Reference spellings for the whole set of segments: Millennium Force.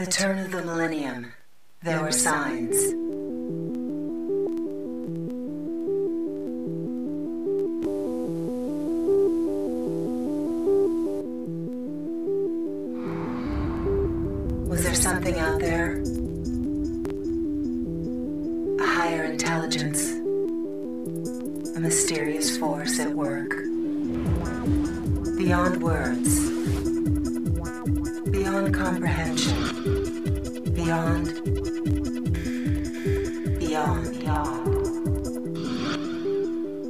At the turn of the millennium, there were signs. Was there something out there? A higher intelligence, a mysterious force at work, beyond words, beyond comprehension, beyond y'all.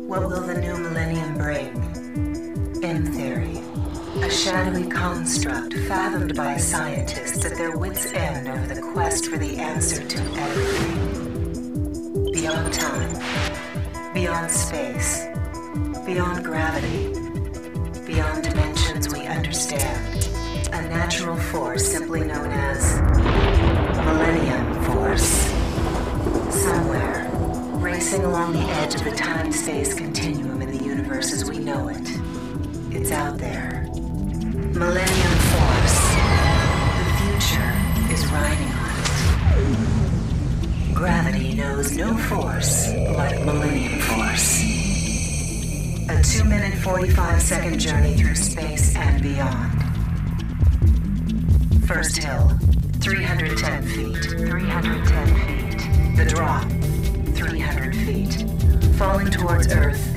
What will the new millennium bring? In theory, a shadowy construct fathomed by scientists at their wits' end over the quest for the answer to everything. Beyond time, beyond space, beyond gravity, beyond dimensions we understand. A natural force simply known as the Millennium Force. Somewhere, racing along the edge of the time-space continuum in the universe as we know it. It's out there. Millennium Force. The future is riding on it. Gravity knows no force like Millennium Force. A 2-minute, 45-second journey through space and beyond. First hill, 310 feet. 310 feet. The drop, 300 feet. Falling towards Earth,